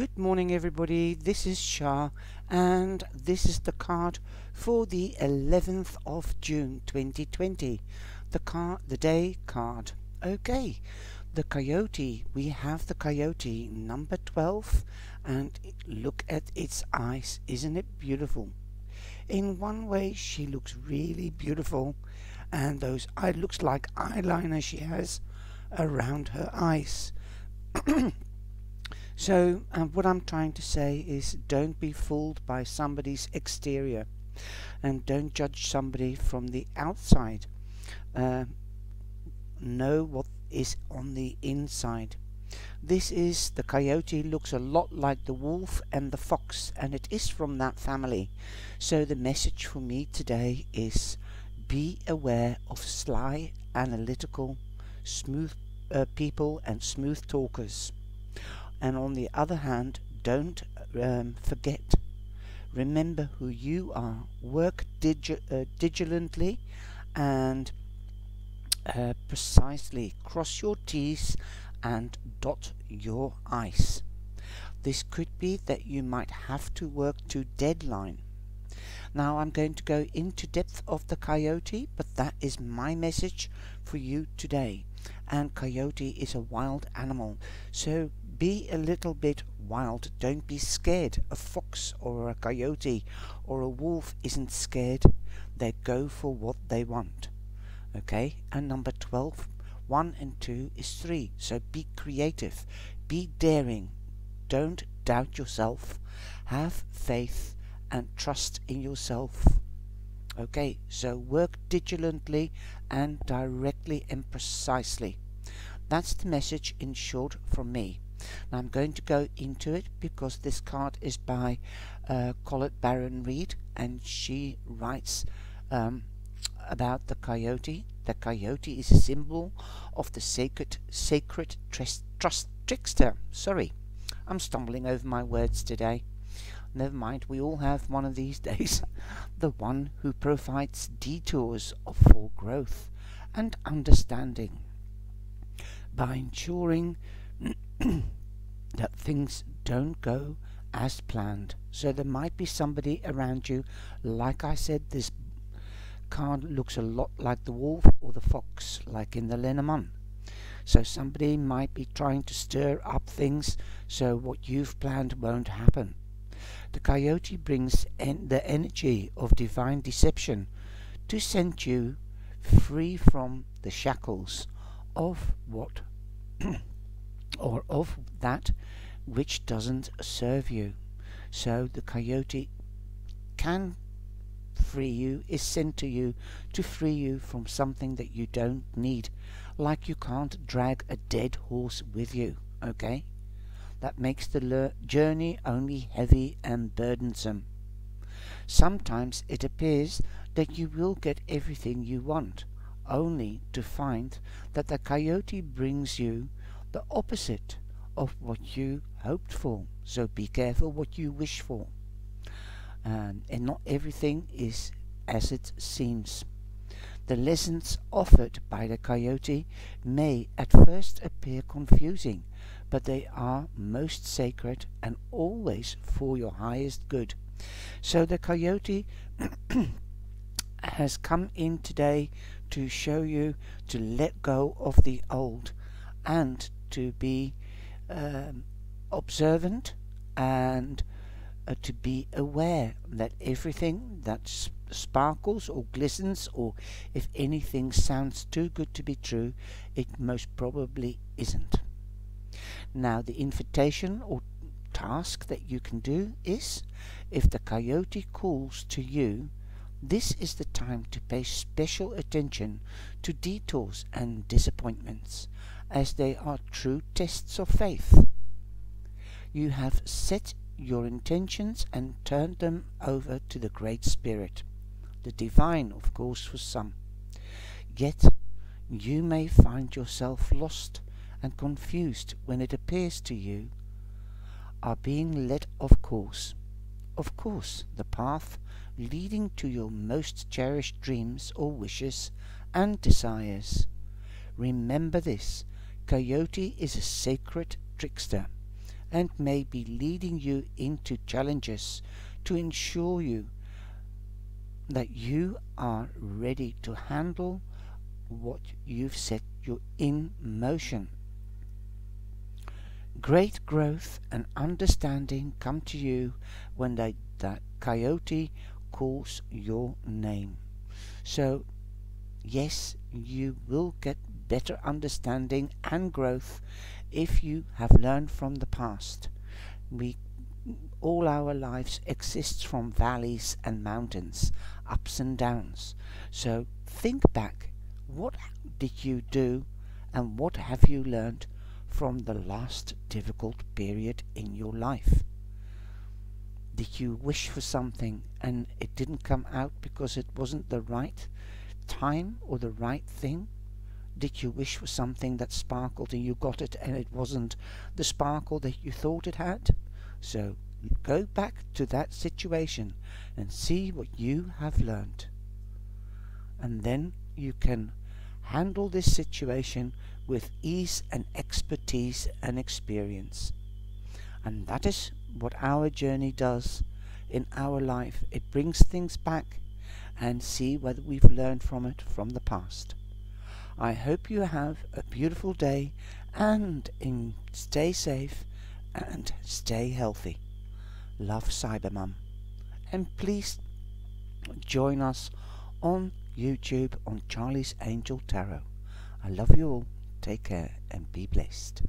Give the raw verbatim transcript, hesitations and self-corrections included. Good morning everybody, this is Char and this is the card for the eleventh of June twenty twenty, the card, the day card. Okay, the coyote, we have the coyote number twelve, and look at its eyes, isn't it beautiful? In one way she looks really beautiful, and those eye looks like eyeliner she has around her eyes. So um, what I'm trying to say is, don't be fooled by somebody's exterior, and don't judge somebody from the outside. Uh, know what is on the inside. This is, the coyote looks a lot like the wolf and the fox, and it is from that family. So the message for me today is, be aware of sly, analytical, smooth uh, people and smooth talkers. And on the other hand, don't um, forget. Remember who you are. Work digi uh, diligently and uh, precisely. Cross your T's and dot your I's. This could be that you might have to work to deadline. Now I'm going to go into depth of the coyote, but that is my message for you today. And coyote is a wild animal, so be a little bit wild. Don't be scared. A fox or a coyote or a wolf isn't scared. They go for what they want. Okay, and number twelve, one and two is three. So be creative. Be daring. Don't doubt yourself. Have faith and trust in yourself. Okay, so work diligently and directly and precisely. That's the message in short from me. Now I'm going to go into it because this card is by uh, Collette Baron-Reid, and she writes um, about the coyote. The coyote is a symbol of the sacred, sacred trust, trust trickster. Sorry, I'm stumbling over my words today. Never mind, we all have one of these days. The one who provides detours for growth and understanding by ensuring that things don't go as planned. So there might be somebody around you. Like I said, this card looks a lot like the wolf or the fox, like in the Lenormand. So somebody might be trying to stir up things so what you've planned won't happen. The coyote brings en the energy of divine deception to set you free from the shackles of what or of that which doesn't serve you. So the coyote can free you, is sent to you to free you from something that you don't need, like you can't drag a dead horse with you. Okay, that makes the journey only heavy and burdensome. Sometimes it appears that you will get everything you want, only to find that the coyote brings you the opposite of what you hoped for. So be careful what you wish for, um, and not everything is as it seems. The lessons offered by the coyote may at first appear confusing, but they are most sacred and always for your highest good. So the coyote has come in today to show you to let go of the old and to be um, observant and uh, to be aware that everything that sp sparkles or glistens, or if anything sounds too good to be true, it most probably isn't. Now the invitation or task that you can do is, if the coyote calls to you, this is the time to pay special attention to detours and disappointments, as they are true tests of faith. You have set your intentions and turned them over to the Great Spirit, the divine of course for some. Yet you may find yourself lost and confused when it appears to you are being led off course. Of course, the path leading to your most cherished dreams or wishes and desires. Remember this, coyote is a sacred trickster, and may be leading you into challenges to ensure you that you are ready to handle what you've set you in motion. Great growth and understanding come to you when the, the coyote calls your name. So yes, you will get better understanding and growth if you have learned from the past. We all our lives exists from valleys and mountains, ups and downs. So think back, what did you do and what have you learned from the last difficult period in your life? Did you wish for something and it didn't come out because it wasn't the right time or the right thing? Did you wish for something that sparkled and you got it and it wasn't the sparkle that you thought it had? So go back to that situation and see what you have learned, and then you can handle this situation with ease and expertise and experience. And that is what our journey does in our life. It brings things back and see whether we've learned from it from the past. I hope you have a beautiful day, and in, stay safe and stay healthy. Love, Cybermum. And please join us on YouTube on Charlie's Angel Tarot. I love you all. Take care and be blessed.